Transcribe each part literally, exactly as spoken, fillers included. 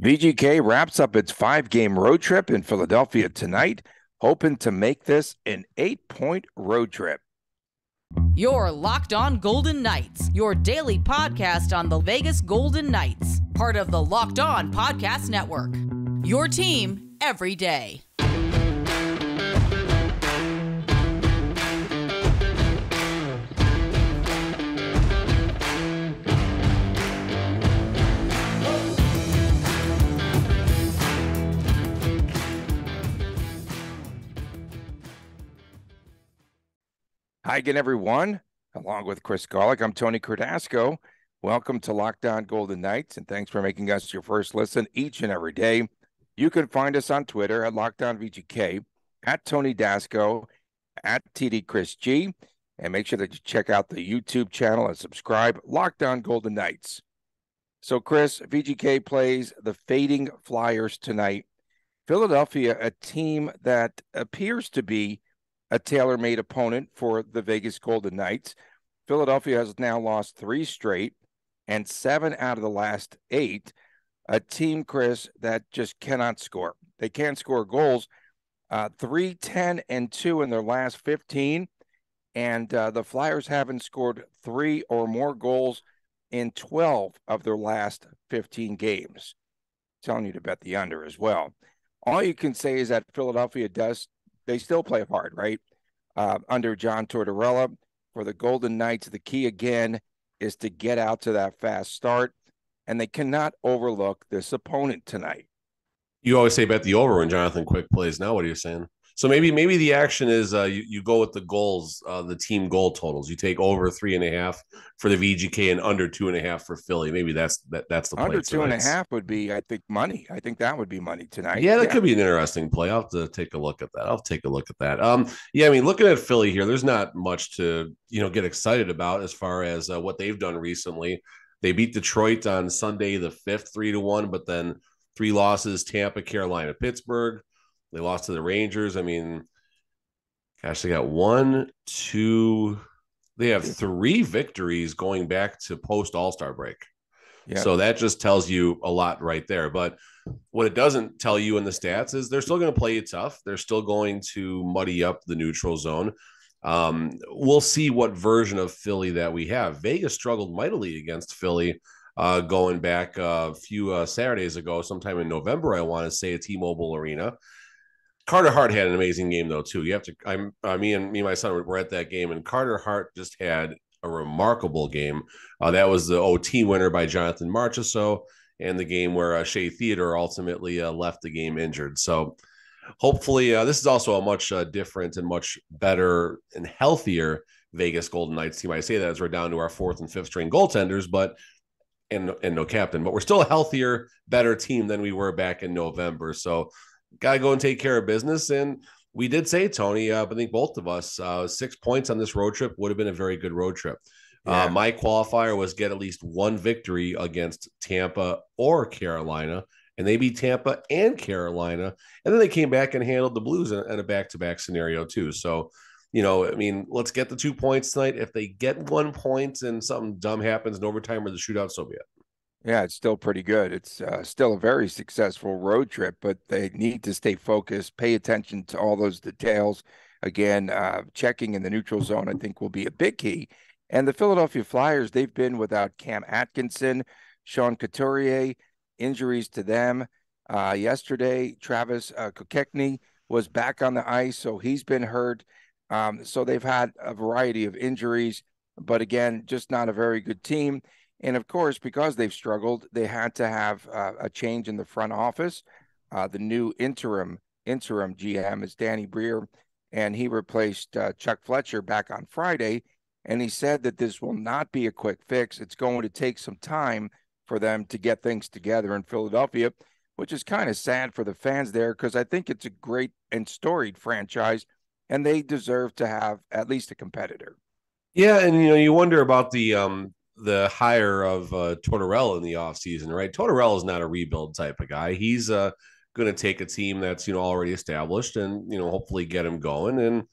V G K wraps up its five-game road trip in Philadelphia tonight, hoping to make this an eight-point road trip. Your Locked On Golden Knights, your daily podcast on the Vegas Golden Knights, part of the Locked On Podcast Network. Your team every day. Hi again, everyone. Along with Chris Gallick, I'm Tony Kordasco. Welcome to Locked On Golden Knights, and thanks for making us your first listen each and every day. You can find us on Twitter at Locked On V G K, at Tony D'Asco, at T D Chris G, and make sure that you check out the YouTube channel and subscribe, Locked On Golden Knights. So, Chris, V G K plays the fading Flyers tonight. Philadelphia, a team that appears to be a tailor-made opponent for the Vegas Golden Knights. Philadelphia has now lost three straight and seven out of the last eight. A team, Chris, that just cannot score. They can't score goals. Uh, three, ten, and two in their last fifteen. And uh, the Flyers haven't scored three or more goals in twelve of their last fifteen games. I'm telling you to bet the under as well. All you can say is that Philadelphia does They still play hard, right? Uh, under John Tortorella, for the Golden Knights, the key again is to get out to that fast start, and they cannot overlook this opponent tonight. You always say bet the over when Jonathan Quick plays. Now what are you saying? So maybe maybe the action is uh, you, you go with the goals, uh, the team goal totals. You take over three and a half for the V G K and under two and a half for Philly. Maybe that's that, that's the play. Under two and a half would be, I think, money. I think that would be money tonight. Yeah, that yeah. could be an interesting play. I'll have to take a look at that. I'll take a look at that. Um, yeah, I mean, looking at Philly here, there's not much to you know get excited about as far as uh, what they've done recently. They beat Detroit on Sunday the fifth, three to one, but then three losses: Tampa, Carolina, Pittsburgh. They lost to the Rangers. I mean, gosh, they got one, two. They have three victories going back to post-All-Star break. Yep. So that just tells you a lot right there. But what it doesn't tell you in the stats is they're still going to play you tough. They're still going to muddy up the neutral zone. Um, we'll see what version of Philly that we have. Vegas struggled mightily against Philly uh, going back a few uh, Saturdays ago, sometime in November, I want to say, at T-Mobile Arena. Carter Hart had an amazing game, though, too. You have to. I'm uh, me and me and my son were at that game, and Carter Hart just had a remarkable game. Uh, that was the O T winner by Jonathan Marchessault, and the game where uh, Shea Theodore ultimately uh, left the game injured. So, hopefully, uh, this is also a much uh, different and much better and healthier Vegas Golden Knights team. I say that as we're down to our fourth and fifth string goaltenders, but and and no captain, but we're still a healthier, better team than we were back in November. So. Got to go and take care of business. And we did say, Tony, uh, I think both of us, uh, six points on this road trip would have been a very good road trip. Yeah. Uh, my qualifier was get at least one victory against Tampa or Carolina, and they beat Tampa and Carolina. And then they came back and handled the Blues in, in a back-to-back scenario too. So, you know, I mean, let's get the two points tonight. If they get one point and something dumb happens in overtime or the shootout, so be it. Yeah, it's still pretty good. It's uh, still a very successful road trip, but they need to stay focused, pay attention to all those details. Again, uh, checking in the neutral zone, I think, will be a big key. And the Philadelphia Flyers, they've been without Cam Atkinson, Sean Couturier, injuries to them. Uh, yesterday, Travis uh, Konechny was back on the ice, so he's been hurt. Um, so they've had a variety of injuries, but again, just not a very good team. And, of course, because they've struggled, they had to have uh, a change in the front office. Uh, the new interim interim G M is Danny Briere, and he replaced uh, Chuck Fletcher back on Friday, and he said that this will not be a quick fix. It's going to take some time for them to get things together in Philadelphia, which is kind of sad for the fans there because I think it's a great and storied franchise, and they deserve to have at least a competitor. Yeah, and, you know, you wonder about the um... – the hire of uh, Tortorella in the offseason, right? Tortorella is not a rebuild type of guy. He's uh, going to take a team that's, you know, already established and, you know, hopefully get him going. And,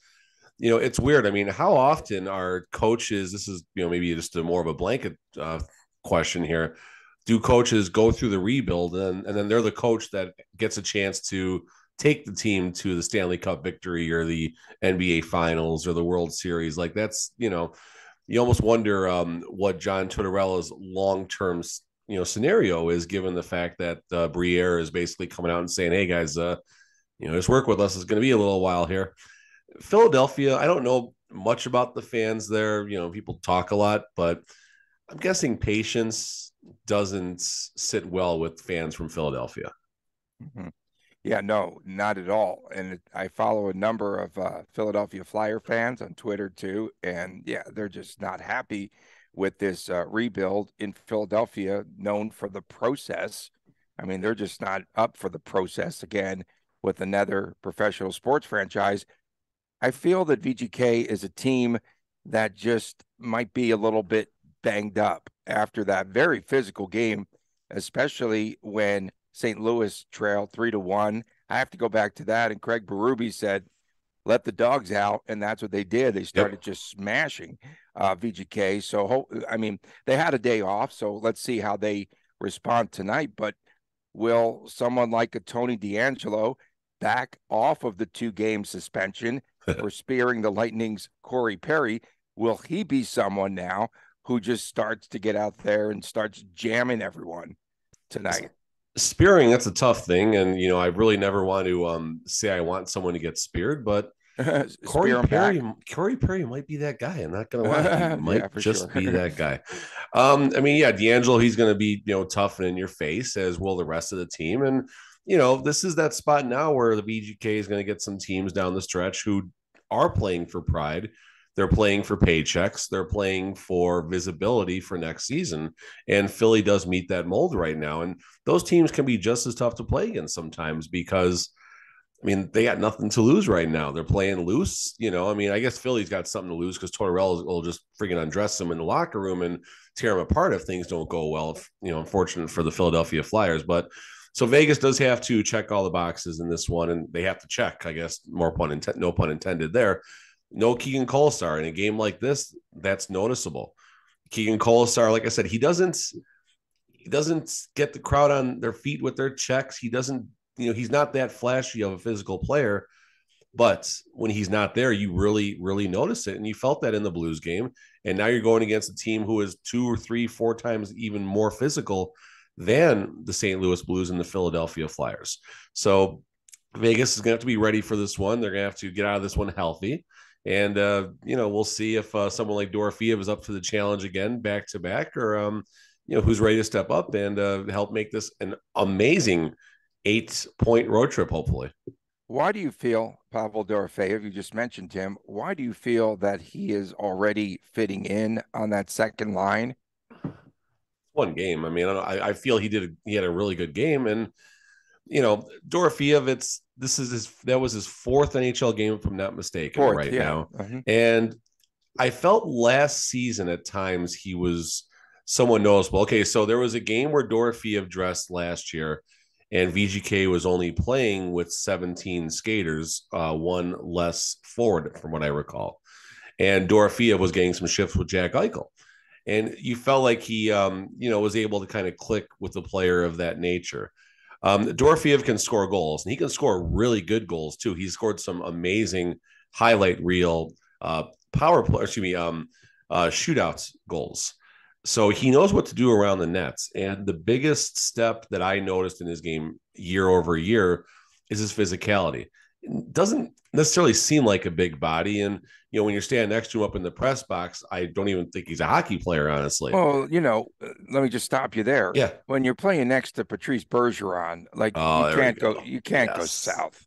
you know, it's weird. I mean, how often are coaches, this is, you know, maybe just a more of a blanket uh, question here. do coaches go through the rebuild, and, and then they're the coach that gets a chance to take the team to the Stanley Cup victory or the N B A Finals or the World Series. Like, that's, you know, you almost wonder um, what John Tortorella's long-term, you know, scenario is, given the fact that uh, Briere is basically coming out and saying, hey guys, uh, you know, just work with us. It's going to be a little while here. Philadelphia, I don't know much about the fans there. You know, people talk a lot, but I'm guessing patience doesn't sit well with fans from Philadelphia. Mm-hmm. Yeah, no, not at all. And it, I follow a number of uh, Philadelphia Flyer fans on Twitter too. And yeah, they're just not happy with this uh, rebuild in Philadelphia, known for the process. I mean, they're just not up for the process again with another professional sports franchise. I feel that V G K is a team that just might be a little bit banged up after that very physical game, especially when Saint Louis trailed three to one. I have to go back to that. And Craig Berube said, let the dogs out. And that's what they did. They started yep. just smashing uh, V G K. So, ho- I mean, they had a day off. So let's see how they respond tonight. But will someone like a Tony D'Angelo back off of the two game suspension for spearing the Lightning's Corey Perry? Will he be someone now who just starts to get out there and starts jamming everyone tonight? Spearing, that's a tough thing. And, you know, I really never want to um, say I want someone to get speared, but Corey Perry, Corey Perry might be that guy. I'm not going to lie. He might yeah, just sure. be that guy. Um, I mean, yeah, D'Angelo, he's going to be, you know, tough and in your face, as will the rest of the team. And, you know, this is that spot now where the V G K is going to get some teams down the stretch who are playing for pride. They're playing for paychecks. They're playing for visibility for next season. And Philly does meet that mold right now. And those teams can be just as tough to play against sometimes because, I mean, they got nothing to lose right now. They're playing loose. You know, I mean, I guess Philly's got something to lose because Tortorella will just freaking undress them in the locker room and tear them apart if things don't go well. If, you know, unfortunate for the Philadelphia Flyers. But so Vegas does have to check all the boxes in this one. And they have to check, I guess, more pun intent, no pun intended there. No Keegan Kolesar in a game like this. That's noticeable. Keegan Kolesar, like I said, he doesn't he doesn't get the crowd on their feet with their checks. He doesn't, you know, he's not that flashy of a physical player. But when he's not there, you really, really notice it. And you felt that in the Blues game. And now you're going against a team who is two or three, four times even more physical than the Saint Louis Blues and the Philadelphia Flyers. So Vegas is going to have to be ready for this one. They're going to have to get out of this one healthy. And, uh, you know, we'll see if uh, someone like Dorofeev is up to the challenge again, back to back, or, um, you know, who's ready to step up and uh, help make this an amazing eight point road trip, hopefully. Why do you feel Pavel Dorofeev, you just mentioned him, why do you feel that he is already fitting in on that second line? One game. I mean, I, I feel he did, he had a really good game. And, you know, Dorofeev, it's, This is his, that was his fourth N H L game, if I'm not mistaken, fourth, right yeah. now. Mm-hmm. And I felt last season at times he was somewhat noticeable. Okay, so there was a game where Dorofeev dressed last year, and V G K was only playing with seventeen skaters, uh, one less forward, from what I recall. And Dorofeev was getting some shifts with Jack Eichel. And you felt like he, um, you know, was able to kind of click with a player of that nature. Um, Dorofeev can score goals, and he can score really good goals too. He scored some amazing highlight reel uh, power play, excuse me, um, uh, shootouts goals. So he knows what to do around the nets. And the biggest step that I noticed in his game year over year is his physicality. It doesn't necessarily seem like a big body, and you know, when you're standing next to him up in the press box, I don't even think he's a hockey player, honestly. Well, you know, let me just stop you there. Yeah. When you're playing next to Patrice Bergeron, like oh, you can't go. go, you can't yes. go south.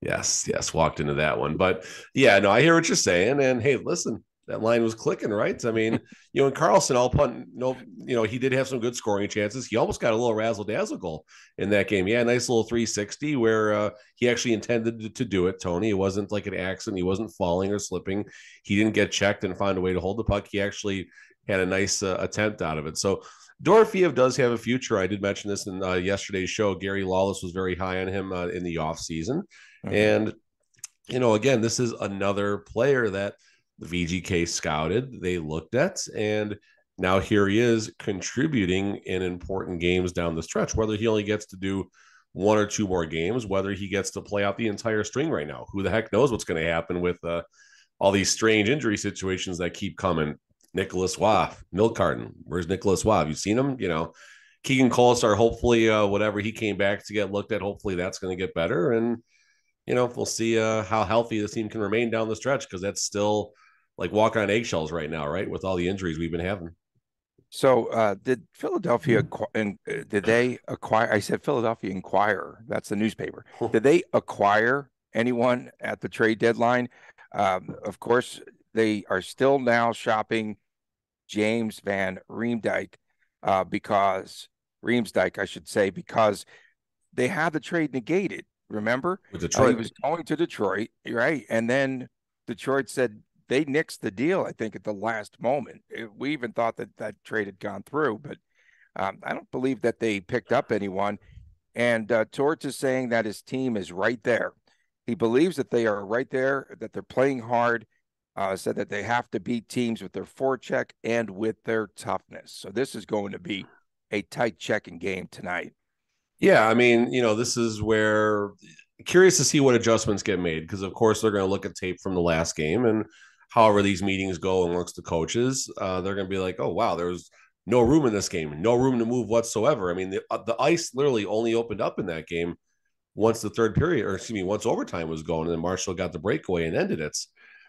Yes, yes, walked into that one. But yeah, no, I hear what you're saying. And hey, listen, that line was clicking, right? I mean, you know, and Carlson, all punt, no, you know, he did have some good scoring chances. He almost got a little razzle dazzle goal in that game. Yeah, a nice little three sixty where uh, he actually intended to do it, Tony. It wasn't like an accident. He wasn't falling or slipping. He didn't get checked and find a way to hold the puck. He actually had a nice uh, attempt out of it. So Dorofeev does have a future. I did mention this in uh, yesterday's show. Gary Lawless was very high on him uh, in the offseason. Mm-hmm. And, you know, again, this is another player that the V G K scouted, they looked at, and now here he is contributing in important games down the stretch, whether he only gets to do one or two more games, whether he gets to play out the entire string right now. Who the heck knows what's going to happen with uh, all these strange injury situations that keep coming. Nicholas Waugh, Milcarton. Where's Nicholas Waugh? Have you seen him? You know, Keegan Kolesar, hopefully uh, whatever he came back to get looked at, hopefully that's going to get better. And, you know, we'll see uh, how healthy this team can remain down the stretch, because that's still like walking on eggshells right now, right, with all the injuries we've been having. So uh, did Philadelphia, and did they acquire, I said Philadelphia Inquirer, that's the newspaper. Did they acquire anyone at the trade deadline? Um, of course, they are still now shopping James Van Riemsdyk uh, because, Riemsdyk, I should say, because they had the trade negated, remember? With Detroit. Uh, he was going to Detroit, right? And then Detroit said, they nixed the deal, I think, at the last moment. It, we even thought that that trade had gone through, but um, I don't believe that they picked up anyone. And uh, Torts is saying that his team is right there. He believes that they are right there, that they're playing hard, uh, said that they have to beat teams with their forecheck and with their toughness. So this is going to be a tight checking game tonight. Yeah, I mean, you know, this is where curious to see what adjustments get made, because, of course, they're going to look at tape from the last game and however these meetings go amongst the coaches, uh, they're going to be like, oh, wow, there's no room in this game, no room to move whatsoever. I mean, the, the ice literally only opened up in that game once the third period, or excuse me, once overtime was going, and then Marshall got the breakaway and ended it.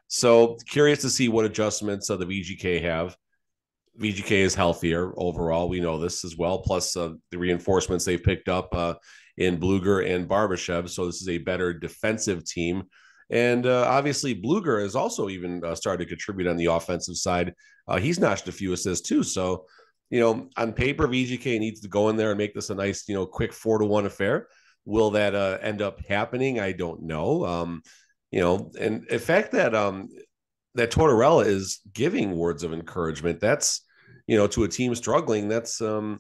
So curious to see what adjustments uh, the V G K have. V G K is healthier overall. We know this as well. Plus uh, the reinforcements they've picked up uh, in Bluger and Barbashev. So this is a better defensive team. And uh, obviously, Bluger has also even uh, started to contribute on the offensive side. Uh, he's notched a few assists, too. So, you know, on paper, V G K needs to go in there and make this a nice, you know, quick four to one affair. Will that uh, end up happening? I don't know. Um, you know, and the fact that um, that Tortorella is giving words of encouragement, that's, you know, to a team struggling, that's, um,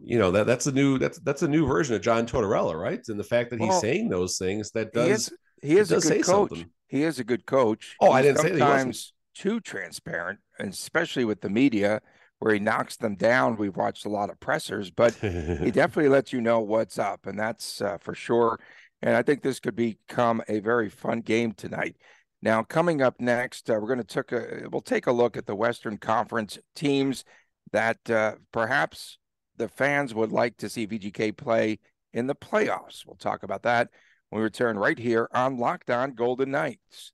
you know, that that's a new that's that's a new version of John Tortorella, right? And the fact that he's well, saying those things, that does. He is a good coach. He is a good coach. Oh, I didn't say that. Sometimes too transparent, and especially with the media, where he knocks them down. We've watched a lot of pressers, but he definitely lets you know what's up, and that's uh, for sure. And I think this could become a very fun game tonight. Now, coming up next, uh, we're going to take a we'll take a look at the Western Conference teams that uh, perhaps the fans would like to see V G K play in the playoffs. We'll talk about that. We return right here on Locked On Golden Knights.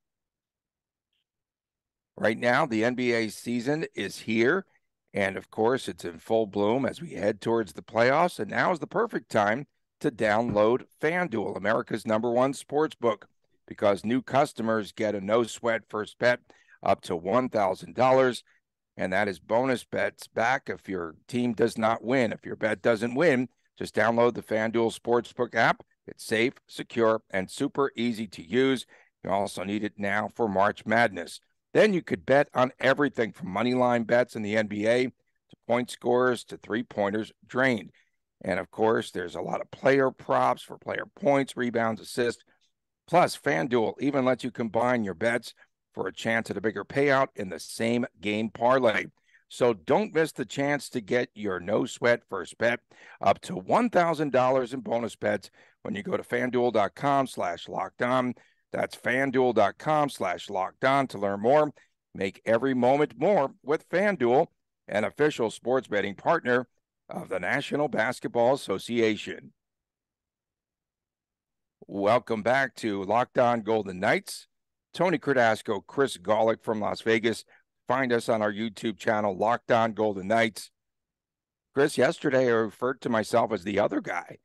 Right now, the N B A season is here, and of course, it's in full bloom as we head towards the playoffs, and now is the perfect time to download FanDuel, America's number one sports book, because new customers get a no-sweat first bet up to one thousand dollars, and that is bonus bets back if your team does not win. If your bet doesn't win, just download the FanDuel Sportsbook app. It's safe, secure, and super easy to use. You also need it now for March Madness. Then you could bet on everything from moneyline bets in the N B A to point scores to three-pointers drained. And, of course, there's a lot of player props for player points, rebounds, assists. Plus, FanDuel even lets you combine your bets for a chance at a bigger payout in the same game parlay. So don't miss the chance to get your no-sweat first bet up to one thousand dollars in bonus bets when you go to FanDuel.com slash locked on. That's FanDuel.com slash locked on to learn more. Make every moment more with FanDuel, an official sports betting partner of the National Basketball Association. Welcome back to Locked On Golden Knights. Tony Kordasco, Chris Gallick from Las Vegas. Find us on our YouTube channel, Locked On Golden Knights. Chris, yesterday I referred to myself as the other guy.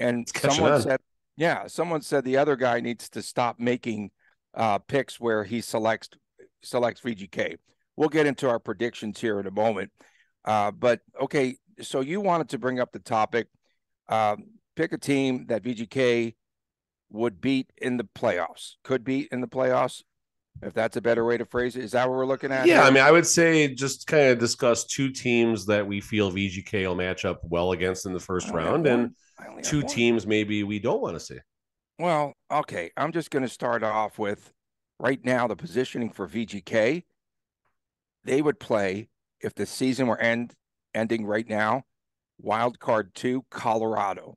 And someone said, yeah, someone said the other guy needs to stop making uh, picks where he selects selects V G K. We'll get into our predictions here in a moment. Uh, but, okay, so you wanted to bring up the topic. Um, pick a team that V G K would beat in the playoffs, could beat in the playoffs. If that's a better way to phrase it, is that what we're looking at? Yeah, here? I mean, I would say just kind of discuss two teams that we feel V G K will match up well against in the first round, and two teams maybe we don't want to see. Well, okay, I'm just going to start off with right now the positioning for V G K. They would play if the season were end ending right now, wild card two, Colorado.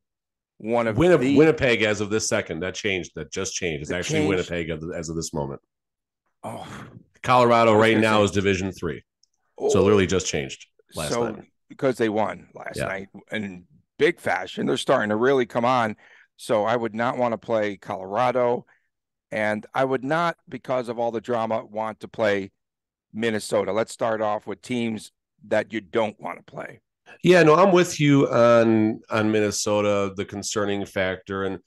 One of Winni- the, Winnipeg as of this second. That changed. That just changed. It's actually changed. Winnipeg as of this moment. Oh, Colorado right now say. is Division Three. Oh. So literally just changed last so, night. Because they won last yeah. night in big fashion. They're starting to really come on. So I would not want to play Colorado. And I would not, because of all the drama, want to play Minnesota. Let's start off with teams that you don't want to play. Yeah, no, I'm with you on on Minnesota, the concerning factor. And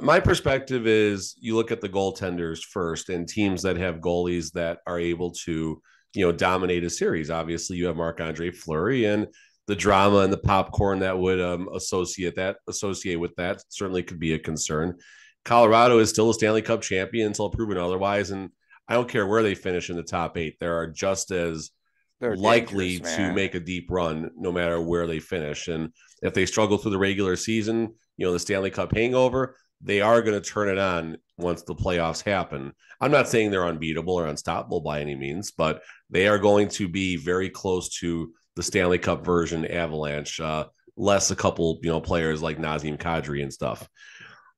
my perspective is you look at the goaltenders first and teams that have goalies that are able to, you know, dominate a series. Obviously, you have Marc-Andre Fleury, and the drama and the popcorn that would um, associate that associate with that certainly could be a concern. Colorado is still a Stanley Cup champion until proven otherwise, and I don't care where they finish in the top eight. They are just as They're likely to make a deep run no matter where they finish. And if they struggle through the regular season, you know, the Stanley Cup hangover, they are going to turn it on once the playoffs happen. I'm not saying they're unbeatable or unstoppable by any means, but they are going to be very close to the Stanley Cup version Avalanche, uh, less a couple, you know, players like Nazem Kadri and stuff.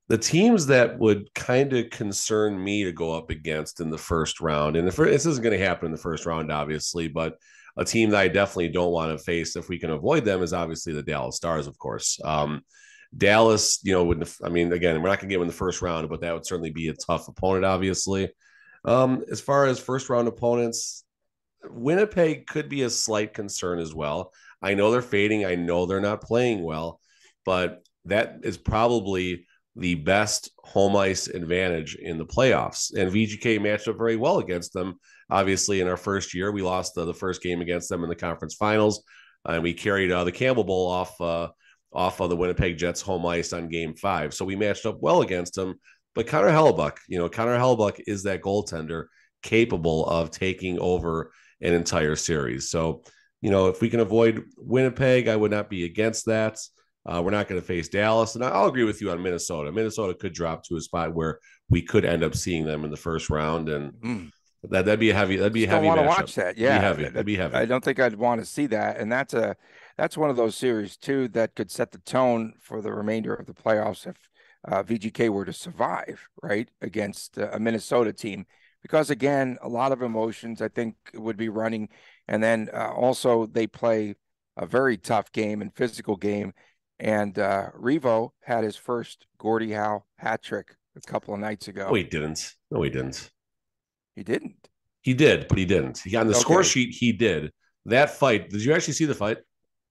The teams that would kind of concern me to go up against in the first round, and the first, this isn't going to happen in the first round, obviously, but a team that I definitely don't want to face if we can avoid them is obviously the Dallas Stars, of course. Um, Dallas, you know, wouldn't, I mean, again, we're not going to get them in the first round, but that would certainly be a tough opponent, obviously. Um, as far as first round opponents, Winnipeg could be a slight concern as well. I know they're fading. I know they're not playing well, but that is probably the best home ice advantage in the playoffs. And V G K matched up very well against them. Obviously, in our first year, we lost uh, the first game against them in the conference finals. And uh, we carried uh, the Campbell Bowl off, uh, off of the Winnipeg Jets home ice on game five. So we matched up well against them. But Connor Hellebuyck, you know, Connor Hellebuyck is that goaltender capable of taking over an entire series. So, you know, if we can avoid Winnipeg, I would not be against that. Uh, we're not going to face Dallas. And I'll agree with you on Minnesota. Minnesota could drop to a spot where we could end up seeing them in the first round. And mm. that, that'd be a heavy, that'd be a heavy matchup. I don't want to watch that. Yeah. Be heavy. That'd be heavy. I don't think I'd want to see that. And that's a, that's one of those series too, that could set the tone for the remainder of the playoffs. If uh, V G K were to survive right against uh, a Minnesota team, because again, a lot of emotions I think would be running. And then uh, also they play a very tough game and physical game. And uh, Revo had his first Gordie Howe hat trick a couple of nights ago. No, he didn't. No, he didn't. He didn't. He did, but he didn't. He, on the okay. score sheet, he did. That fight, did you actually see the fight?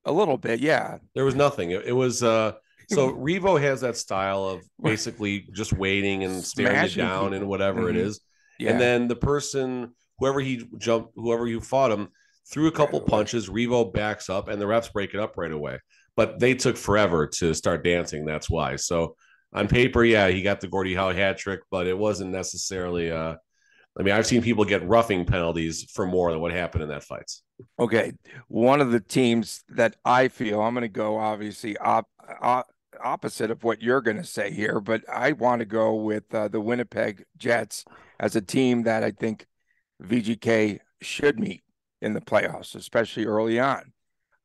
A little bit, yeah. There was nothing. It, it was, uh, so Revo has that style of basically just waiting and staring Smashing. you down and whatever mm-hmm. it is. Yeah. And then the person, whoever he jumped, whoever you fought him, threw a couple right punches. Revo backs up, and the refs break it up right away. But they took forever to start dancing. That's why. So on paper, yeah, he got the Gordie Howe hat trick, but it wasn't necessarily. Uh, I mean, I've seen people get roughing penalties for more than what happened in that fight. Okay, one of the teams that I feel I'm going to go obviously op- op- opposite of what you're going to say here, but I want to go with uh, the Winnipeg Jets as a team that I think V G K should meet in the playoffs, especially early on.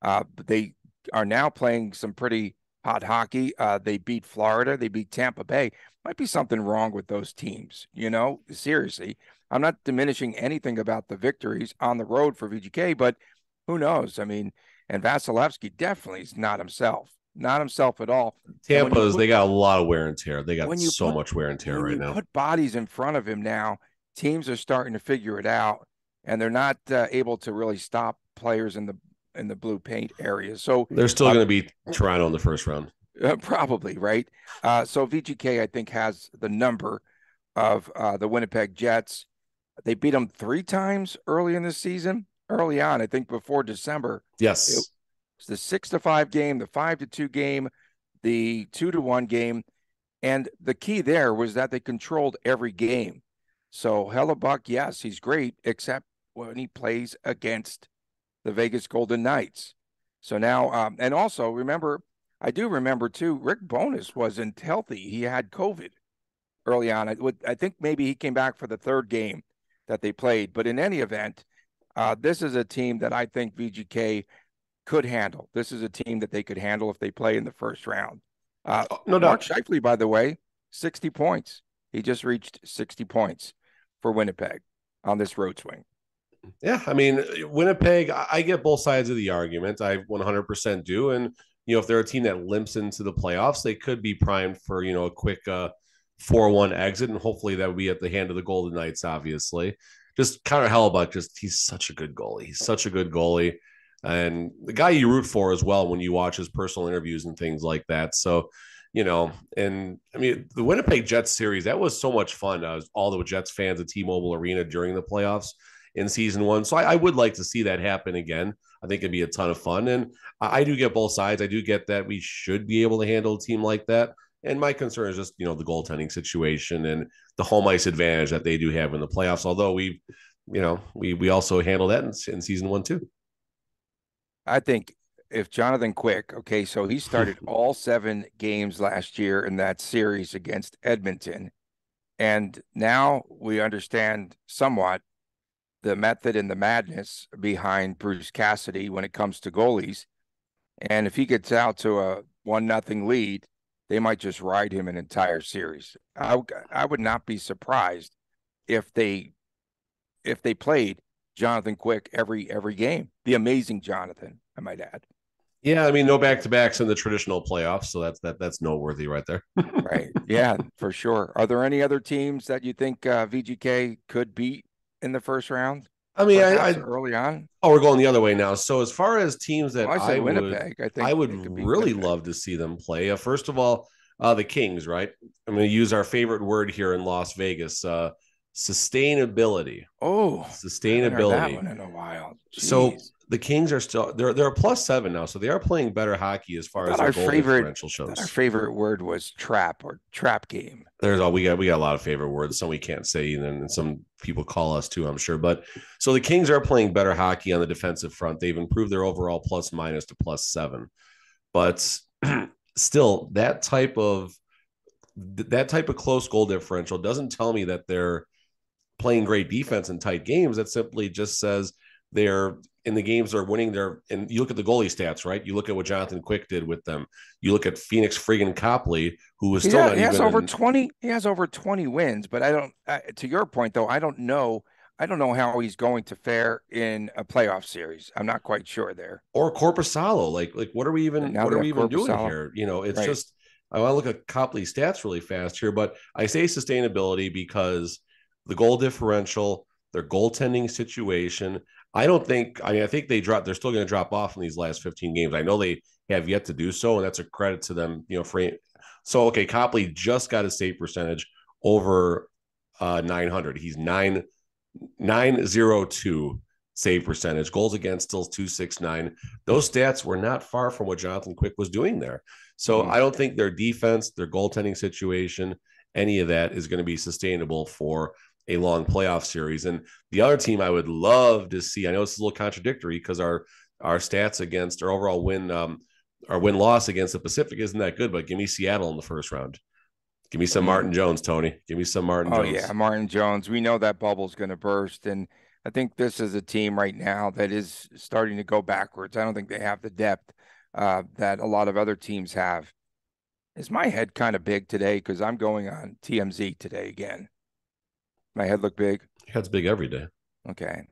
Uh, but they are now playing some pretty hot hockey. Uh, they beat Florida. They beat Tampa Bay. Might be something wrong with those teams, you know, seriously. I'm not diminishing anything about the victories on the road for V G K, but who knows? I mean, and Vasilevsky definitely is not himself. Not himself at all. Tampa's, put, they got a lot of wear and tear. They got so put, much wear and tear right now. Put bodies in front of him now. Teams are starting to figure it out, and they're not uh, able to really stop players in the in the blue paint area. So they're still uh, going to be Toronto in the first round. Uh, probably. Right. Uh, so V G K, I think, has the number of uh, the Winnipeg Jets. They beat them three times early in the season, early on, I think before December. Yes. It was the six to five game, the five to two game, the two to one game. And the key there was that they controlled every game. So Hellebuyck, yes, he's great, except when he plays against the Vegas Golden Knights. So now, um, and also remember, I do remember too, Rick Bowness wasn't healthy. He had COVID early on. I, would, I think maybe he came back for the third game that they played. But in any event, Uh, this is a team that I think V G K could handle. This is a team that they could handle if they play in the first round. Uh, no doubt. Mark Scheifele, by the way, sixty points. He just reached sixty points for Winnipeg on this road swing. Yeah, I mean, Winnipeg, I get both sides of the argument. I one hundred percent do. And, you know, if they're a team that limps into the playoffs, they could be primed for, you know, a quick uh, four one exit. And hopefully that would be at the hand of the Golden Knights, obviously. Just Connor Hellebuyck, just he's such a good goalie. He's such a good goalie. And the guy you root for as well when you watch his personal interviews and things like that. So, you know, and I mean, the Winnipeg Jets series, that was so much fun. I was all the Jets fans at T-Mobile Arena during the playoffs in season one. So I, I would like to see that happen again. I think it'd be a ton of fun. And I, I do get both sides. I do get that we should be able to handle a team like that. And my concern is just, you know, the goaltending situation and the home ice advantage that they do have in the playoffs. Although we, you know, we, we also handle that in, in season one too. I think if Jonathan Quick, okay, so he started all seven games last year in that series against Edmonton. And now we understand somewhat the method and the madness behind Bruce Cassidy when it comes to goalies. And if he gets out to a one nothing lead, they might just ride him an entire series. I, I would not be surprised if they if they played Jonathan Quick every every game. The amazing Jonathan, I might add. Yeah, I mean, no back-to-backs in the traditional playoffs, so that's that that's noteworthy right there. Right, yeah, for sure. Are there any other teams that you think uh, V G K could beat in the first round? I mean, I, I early on. Oh, we're going the other way now. So as far as teams that well, I, say I Winnipeg, would, I, think I would really Winnipeg. love to see them play. Uh, first of all, uh, the Kings, right? I'm going to use our favorite word here in Las Vegas, uh, sustainability. Oh, sustainability. I haven't heard that one in a while. Jeez. So the Kings are still they're they're a plus seven now, so they are playing better hockey as far as our goal favorite differential shows. Our favorite word was trap or trap game. There's all we got. We got a lot of favorite words. Some we can't say, and then some people call us too, I'm sure. But so the Kings are playing better hockey on the defensive front. They've improved their overall plus minus to plus seven, but still that type of that type of close goal differential doesn't tell me that they're playing great defense in tight games. That simply just says they're in the games they're winning their, and you look at the goalie stats, right? You look at what Jonathan Quick did with them. You look at Phoenix friggin' Copley, who was still yeah, not he even has over in, twenty. He has over twenty wins, but I don't, uh, to your point though, I don't know. I don't know how he's going to fare in a playoff series. I'm not quite sure there. Or Korpisalo. Like, like what are we even, what are we even doing here? You know, it's right. just, I want to look at Copley's stats really fast here, but I say sustainability because the goal differential, their goaltending situation. I don't think, I mean, I think they drop, they're still going to drop off in these last fifteen games. I know they have yet to do so, and that's a credit to them, you know, for, so, okay, Copley just got a save percentage over uh, nine hundred. He's nine, nine oh two save percentage. Goals against still two sixty-nine. Those stats were not far from what Jonathan Quick was doing there. So mm-hmm. I don't think their defense, their goaltending situation, any of that is going to be sustainable for a long playoff series. And the other team I would love to see, I know this is a little contradictory because our, our stats against our overall win, um, our win loss against the Pacific isn't that good, but give me Seattle in the first round. Give me some Martin Jones, Tony. Give me some Martin oh, Jones. Oh yeah, Martin Jones. We know that bubble's going to burst. And I think this is a team right now that is starting to go backwards. I don't think they have the depth uh, that a lot of other teams have. Is my head kind of big today? Because I'm going on T M Z today again. My head look big? Your head's big every day. Okay.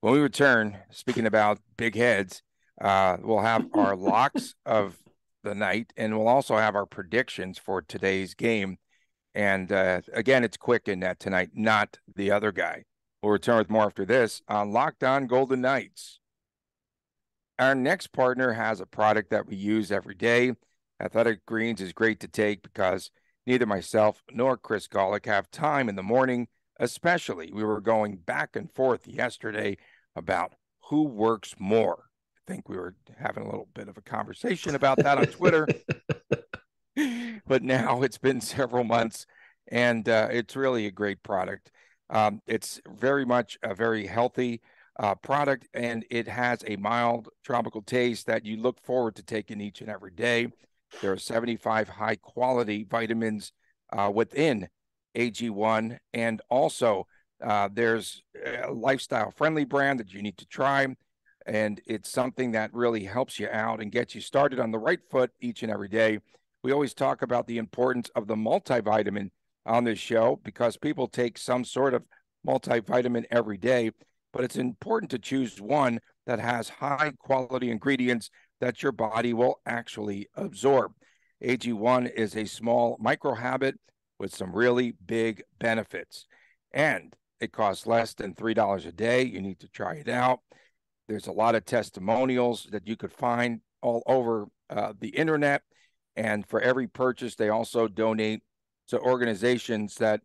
When we return, speaking about big heads, uh, we'll have our locks of the night, and we'll also have our predictions for today's game. And, uh, again, it's Quick in that tonight, not the other guy. We'll return with more after this on Locked On Golden Knights. Our next partner has a product that we use every day. Athletic Greens is great to take because neither myself nor Chris Gallick have time in the morning. Especially, we were going back and forth yesterday about who works more. I think we were having a little bit of a conversation about that on Twitter. But now it's been several months, and uh, it's really a great product. Um, it's very much a very healthy uh, product, and it has a mild tropical taste that you look forward to taking each and every day. There are seventy-five high-quality vitamins uh, within A G one, and also Uh, there's a lifestyle-friendly brand that you need to try, and it's something that really helps you out and gets you started on the right foot each and every day. We always talk about the importance of the multivitamin on this show because people take some sort of multivitamin every day, but it's important to choose one that has high-quality ingredients that your body will actually absorb. A G one is a small micro-habit with some really big benefits, and it costs less than three dollars a day. You need to try it out. There's a lot of testimonials that you could find all over uh, the internet, and for every purchase, they also donate to organizations that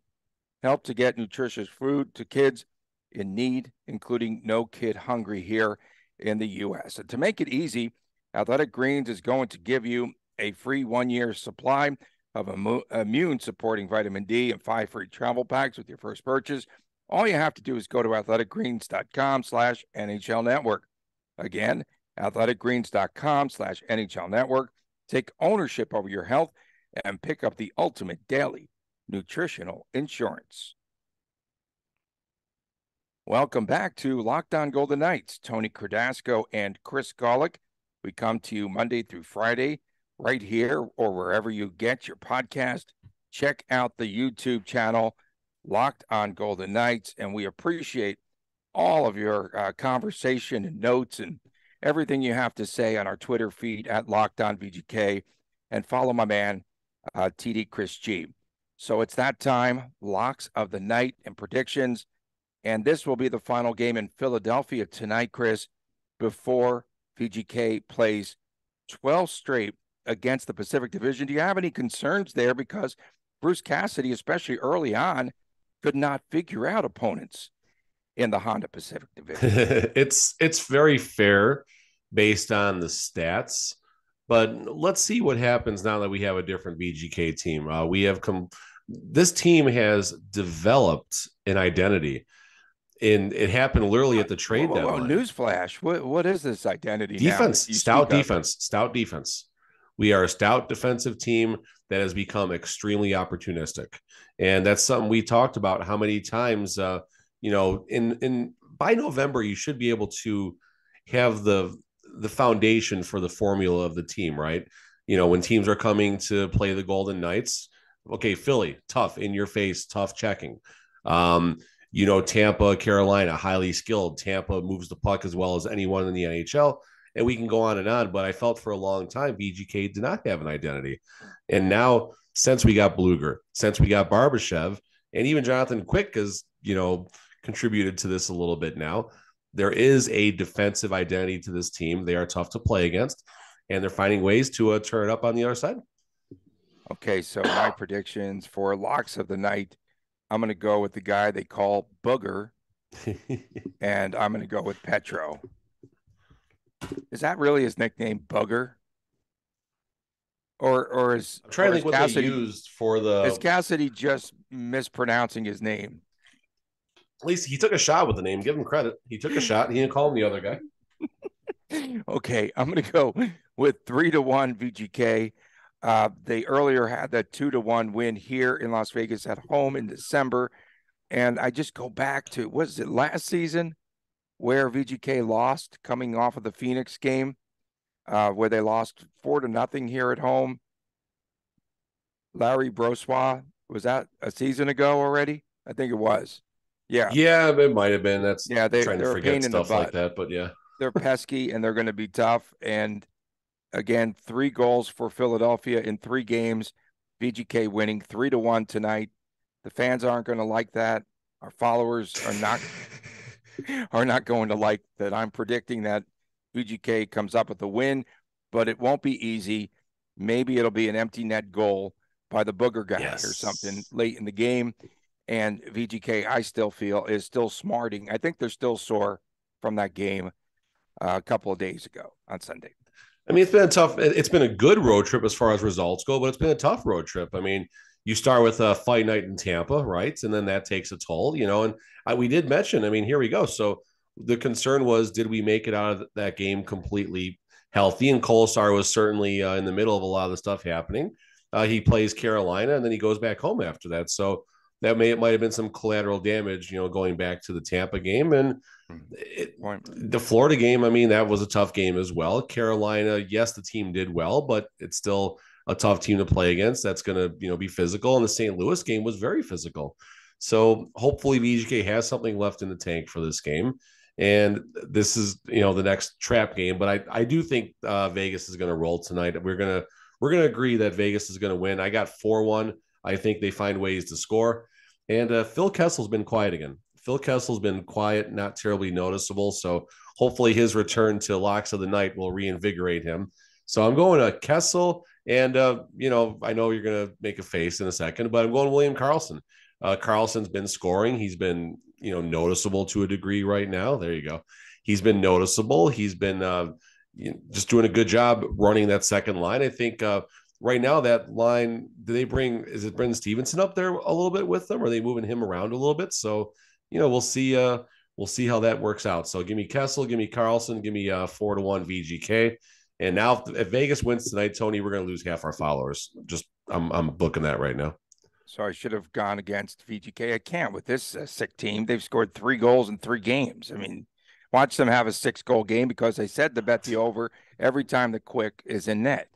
help to get nutritious food to kids in need, including No Kid Hungry here in the U S. And to make it easy, Athletic Greens is going to give you a free one-year supply of immu- immune-supporting vitamin D and five free travel packs with your first purchase. All you have to do is go to athletic greens dot com slash N H L network. Again, athletic greens dot com slash N H L network. Take ownership over your health and pick up the ultimate daily nutritional insurance. Welcome back to Locked On Golden Knights. Tony Kordasco and Chris Gallick. We come to you Monday through Friday, right here or wherever you get your podcast. Check out the YouTube channel, Locked On Golden Knights, and we appreciate all of your uh, conversation and notes and everything you have to say on our Twitter feed at Locked On V G K, and follow my man, uh, T D Chris G. So it's that time, locks of the night and predictions, and this will be the final game in Philadelphia tonight, Chris, before V G K plays twelve straight against the Pacific Division. Do you have any concerns there? Because Bruce Cassidy, especially early on, could not figure out opponents in the Honda Pacific Division. it's it's very fair based on the stats, but let's see what happens now that we have a different V G K team. Uh, we have come. This team has developed an identity. And it happened literally at the trade whoa, whoa, deadline. Whoa, newsflash. What, what is this identity? Defense, now stout defense, stout defense. We are a stout defensive team that has become extremely opportunistic. And that's something we talked about how many times, uh, you know, in, in by November, you should be able to have the, the foundation for the formula of the team, right? You know, when teams are coming to play the Golden Knights, okay, Philly, tough in your face, tough checking. Um, You know, Tampa, Carolina, highly skilled. Tampa moves the puck as well as anyone in the N H L, and we can go on and on. But I felt for a long time V G K did not have an identity. And now, since we got Bluger, since we got Barbashev, and even Jonathan Quick has, you know, contributed to this a little bit now, there is a defensive identity to this team. They are tough to play against, and they're finding ways to uh, turn it up on the other side. Okay, so my predictions for locks of the night. I'm going to go with the guy they call Booger, and I'm going to go with Petro. Is that really his nickname, Booger? Or or is I'm trying to think what Cassidy, they used for the... Is Cassidy just mispronouncing his name? At least he took a shot with the name. Give him credit. He took a shot. He didn't call him the other guy. Okay, I'm going to go with three to one V G K. Uh, they earlier had that two to one win here in Las Vegas at home in December. And I just go back to, was it last season where V G K lost coming off of the Phoenix game, uh, where they lost four to nothing here at home? Laurent Brossois, was that a season ago already? I think it was. Yeah. Yeah, it might have been. That's yeah, they, trying to forget stuff like that, but yeah. They're pesky and they're going to be tough. And again, three goals for Philadelphia in three games. V G K winning three to one tonight. The fans aren't going to like that. Our followers are not are not going to like that. I'm predicting that V G K comes up with a win, but it won't be easy. Maybe it'll be an empty net goal by the Booger guy yes. or something late in the game. And V G K, I still feel, is still smarting. I think they're still sore from that game uh, a couple of days ago on Sunday. I mean, it's been a tough, it's been a good road trip as far as results go, but it's been a tough road trip. I mean, you start with a fight night in Tampa, right? And then that takes a toll, you know, and I, we did mention, I mean, here we go. So the concern was, did we make it out of that game completely healthy? And Kolesar was certainly uh, in the middle of a lot of the stuff happening. Uh, he plays Carolina and then he goes back home after that. So that may it might have been some collateral damage, you know, going back to the Tampa game and it, the Florida game. I mean, that was a tough game as well. Carolina, yes, the team did well, but it's still a tough team to play against. That's going to, you know, be physical. And the Saint Louis game was very physical. So hopefully B G K has something left in the tank for this game. And this is, you know, the next trap game. But I, I do think uh, Vegas is going to roll tonight. We're going to we're going to agree that Vegas is going to win. I got four one. I think they find ways to score. And uh, Phil Kessel's been quiet again. Phil Kessel's been quiet, not terribly noticeable. So hopefully his return to Locks of the Night will reinvigorate him. So I'm going to Kessel. And, uh, you know, I know you're going to make a face in a second, but I'm going William Carlson. Uh, Carlson's been scoring. He's been, you know, noticeable to a degree right now. There you go. He's been noticeable. He's been uh, you know, just doing a good job running that second line. I think uh, right now that line, do they bring, is it Brendan Stevenson up there a little bit with them? Or are they moving him around a little bit? So, you know, we'll see. Uh, we'll see how that works out. So give me Kessel, give me Carlson, give me uh, four to one V G K. And now if, if Vegas wins tonight, Tony, we're going to lose half our followers. Just I'm I'm booking that right now. So I should have gone against V G K. I can't with this uh, sick team. They've scored three goals in three games. I mean, watch them have a six-goal game because they said to bet the over every time the Quick is in net.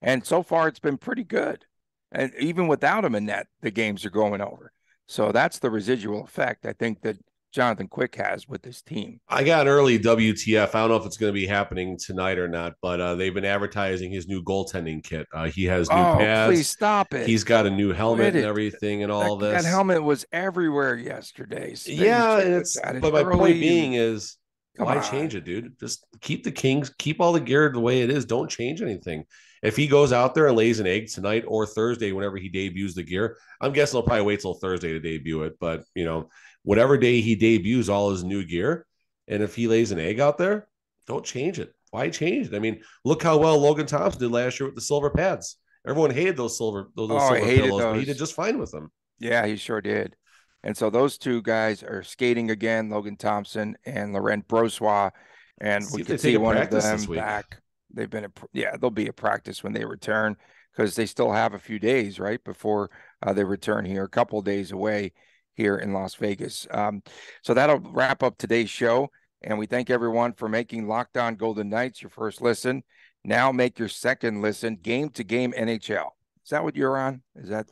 And so far, it's been pretty good. And even without him in net, the games are going over. So that's the residual effect, I think, that Jonathan Quick has with this team. I got early W T F. I don't know if it's going to be happening tonight or not, but uh, they've been advertising his new goaltending kit. Uh, he has new oh, pads. Please stop it. He's got a new helmet and everything and all that, this. That helmet was everywhere yesterday. So yeah, and it's, it but my early. point being is, Come why on. change it, dude? Just keep the Kings, keep all the gear the way it is. Don't change anything. If he goes out there and lays an egg tonight or Thursday, whenever he debuts the gear, I'm guessing he'll probably wait till Thursday to debut it, but, you know, whatever day he debuts all his new gear, and if he lays an egg out there, don't change it. Why change it? I mean, look how well Logan Thompson did last year with the silver pads. Everyone hated those silver, those oh, silver hated pillows, those. But he did just fine with them. Yeah, he sure did. And so those two guys are skating again, Logan Thompson and Laurent Brossois, and see we could see one of them back. They've been, a, yeah, they'll be a practice when they return because they still have a few days, right, before uh, they return here, a couple of days away here in Las Vegas. Um, so that'll wrap up today's show. And we thank everyone for making Locked On Golden Knights your first listen. Now make your second listen, Game to Game N H L. Is that what you're on? Is that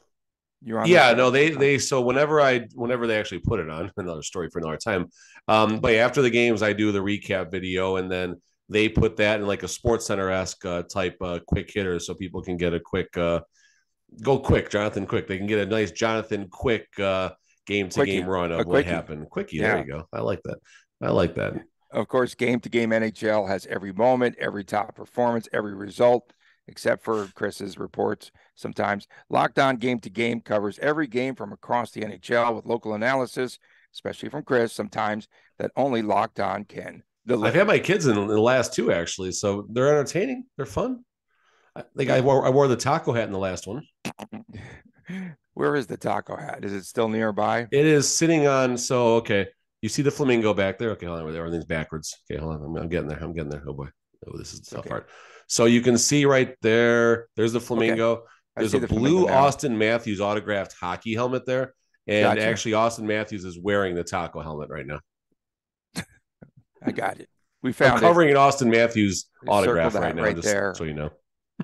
you're on? Yeah, no, they, they, so whenever I, whenever they actually put it on, another story for another time. Um, but after the games, I do the recap video and then they put that in like a Sports Center-esque uh, type uh, quick hitter so people can get a quick, uh, go quick, Jonathan Quick. They can get a nice Jonathan Quick, uh, game to game run of what happened. Quickie, there you go. I like that. I like that. Of course, Game to Game N H L has every moment, every top performance, every result, except for Chris's reports sometimes. Locked On Game to Game covers every game from across the N H L with local analysis, especially from Chris, sometimes that only Locked On can deliver. I've had my kids in the last two, actually, so they're entertaining. They're fun. I think I wore, I wore the taco hat in the last one. Where is the taco hat? Is it still nearby? It is sitting on. So, okay. You see the flamingo back there? Okay, hold on. Everything's backwards. Okay, hold on. I'm, I'm getting there. I'm getting there. Oh, boy. Oh, this is the tough okay. part. So you can see right there. There's the flamingo. Okay. There's a the blue Austin Matthews autographed hockey helmet there. And gotcha. Actually, Austin Matthews is wearing the taco helmet right now. I got it. We found I'm covering it. an Austin Matthews autograph right now, right just there. so you know.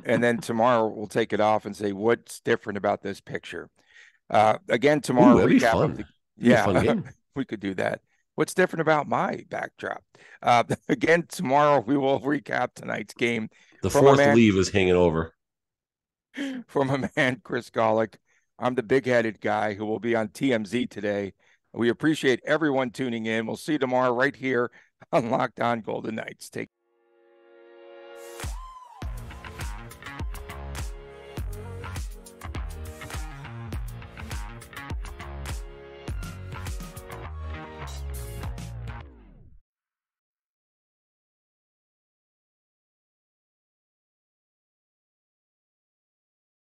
And then tomorrow we'll take it off and say, what's different about this picture? Uh, again, tomorrow. Ooh, recap of the, yeah, fun we could do that. What's different about my backdrop? Uh, again, tomorrow we will recap tonight's game. The from fourth man, leave is hanging over. From a man, Chris Gallick. I'm the big-headed guy who will be on T M Z today. We appreciate everyone tuning in. We'll see you tomorrow right here on Locked On Golden Knights. Take